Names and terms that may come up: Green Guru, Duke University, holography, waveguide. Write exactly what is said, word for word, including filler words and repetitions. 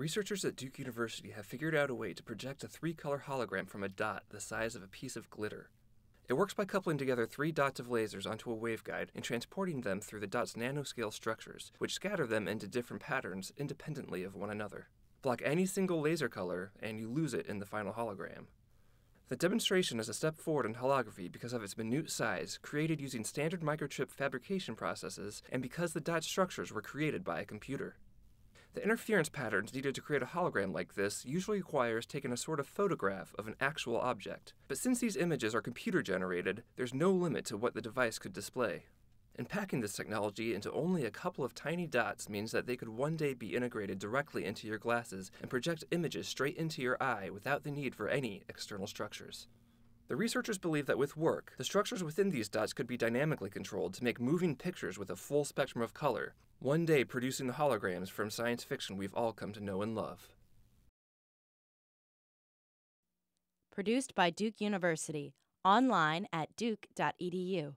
Researchers at Duke University have figured out a way to project a three-color hologram from a dot the size of a piece of glitter. It works by coupling together three dots of lasers onto a waveguide and transporting them through the dot's nanoscale structures, which scatter them into different patterns independently of one another. Block any single laser color, and you lose it in the final hologram. The demonstration is a step forward in holography because of its minute size, created using standard microchip fabrication processes, and because the dot structures were created by a computer. The interference patterns needed to create a hologram like this usually requires taking a sort of photograph of an actual object. But since these images are computer-generated, there's no limit to what the device could display. And packing this technology into only a couple of tiny dots means that they could one day be integrated directly into your glasses and project images straight into your eye without the need for any external structures. The researchers believe that with work, the structures within these dots could be dynamically controlled to make moving pictures with a full spectrum of color, one day producing the holograms from science fiction we've all come to know and love. Produced by Duke University, online at duke dot e d u.